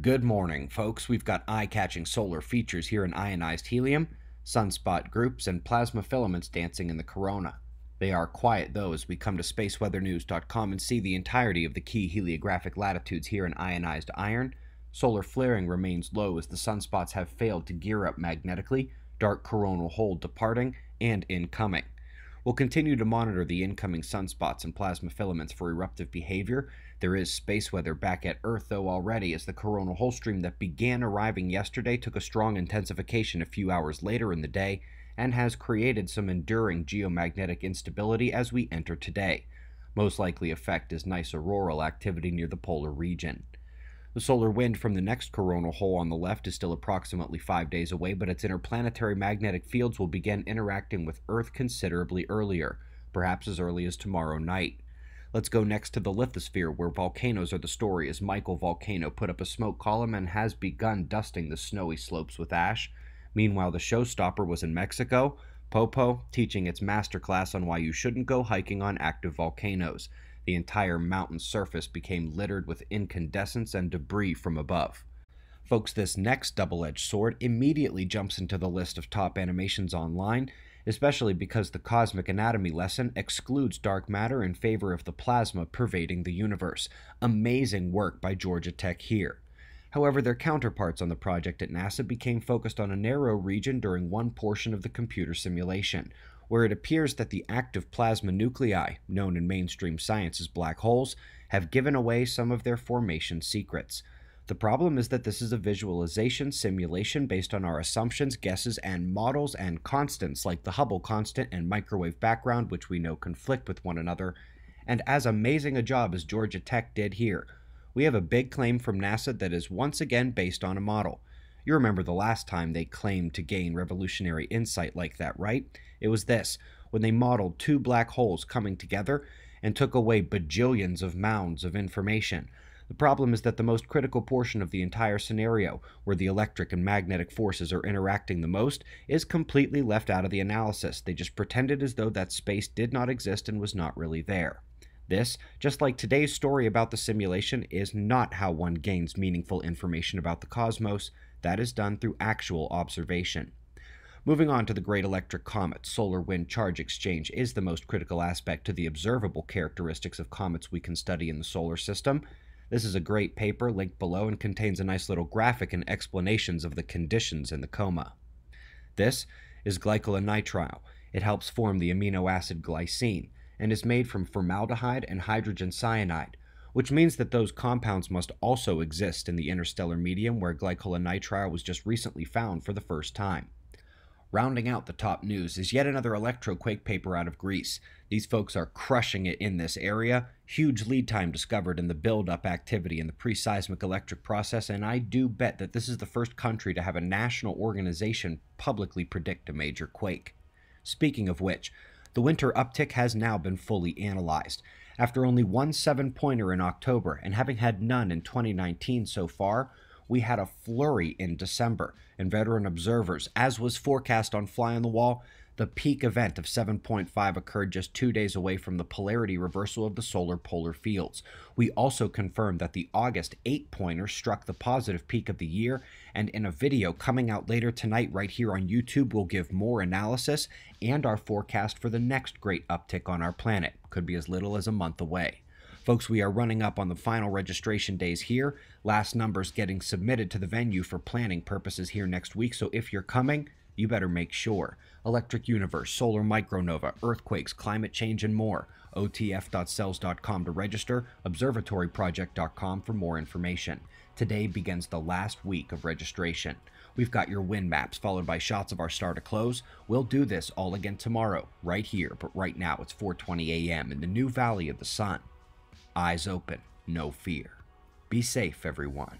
Good morning, folks. We've got eye-catching solar features here in ionized helium, sunspot groups, and plasma filaments dancing in the corona. They are quiet though as we come to spaceweathernews.com and see the entirety of the key heliographic latitudes here in ionized iron. Solar flaring remains low as the sunspots have failed to gear up magnetically, dark coronal hole departing, and incoming. We'll continue to monitor the incoming sunspots and plasma filaments for eruptive behavior. There is space weather back at Earth, though, already, as the coronal hole stream that began arriving yesterday took a strong intensification a few hours later in the day and has created some enduring geomagnetic instability as we enter today. Most likely effect is nice auroral activity near the polar region. The solar wind from the next coronal hole on the left is still approximately 5 days away, but its interplanetary magnetic fields will begin interacting with Earth considerably earlier, perhaps as early as tomorrow night. Let's go next to the lithosphere, where volcanoes are the story, as Michael Volcano put up a smoke column and has begun dusting the snowy slopes with ash. Meanwhile, the showstopper was in Mexico, Popo teaching its masterclass on why you shouldn't go hiking on active volcanoes. The entire mountain surface became littered with incandescence and debris from above. Folks, this next double-edged sword immediately jumps into the list of top animations online, especially because the cosmic anatomy lesson excludes dark matter in favor of the plasma pervading the universe. Amazing work by Georgia Tech here. However, their counterparts on the project at NASA became focused on a narrow region during one portion of the computer simulation, where it appears that the active plasma nuclei, known in mainstream science as black holes, have given away some of their formation secrets. The problem is that this is a visualization simulation based on our assumptions, guesses, and models and constants like the Hubble constant and microwave background, which we know conflict with one another. And as amazing a job as Georgia Tech did here, we have a big claim from NASA that is once again based on a model. You remember the last time they claimed to gain revolutionary insight like that, right? It was this, when they modeled two black holes coming together and took away bajillions of mounds of information. The problem is that the most critical portion of the entire scenario, where the electric and magnetic forces are interacting the most, is completely left out of the analysis. They just pretended as though that space did not exist and was not really there. This, just like today's story about the simulation, is not how one gains meaningful information about the cosmos. That is done through actual observation. Moving on to the Great Electric Comet, Solar Wind Charge Exchange is the most critical aspect to the observable characteristics of comets we can study in the solar system. This is a great paper linked below and contains a nice little graphic and explanations of the conditions in the coma. This is glycolonitrile. It helps form the amino acid glycine and is made from formaldehyde and hydrogen cyanide, which means that those compounds must also exist in the interstellar medium where glycolonitrile was just recently found for the first time. Rounding out the top news is yet another electroquake paper out of Greece. These folks are crushing it in this area. Huge lead time discovered in the build-up activity in the pre-seismic electric process, and I do bet that this is the first country to have a national organization publicly predict a major quake. Speaking of which, the winter uptick has now been fully analyzed. After only 1 7-pointer in October, and having had none in 2019 so far, we had a flurry in December, and veteran observers, as was forecast on Fly on the Wall, the peak event of 7.5 occurred just 2 days away from the polarity reversal of the solar polar fields. We also confirmed that the August 8-pointer struck the positive peak of the year, and in a video coming out later tonight right here on YouTube, we'll give more analysis and our forecast for the next great uptick on our planet. Could be as little as a month away. Folks, we are running up on the final registration days here. Last numbers getting submitted to the venue for planning purposes here next week, so if you're coming, you better make sure. Electric Universe, Solar Micronova, Earthquakes, Climate Change, and more. OTF.selz.com to register, observatoryproject.com for more information. Today begins the last week of registration. We've got your wind maps followed by shots of our star to close. We'll do this all again tomorrow, right here, but right now it's 4:20 a.m. in the new Valley of the Sun. Eyes open, no fear. Be safe, everyone.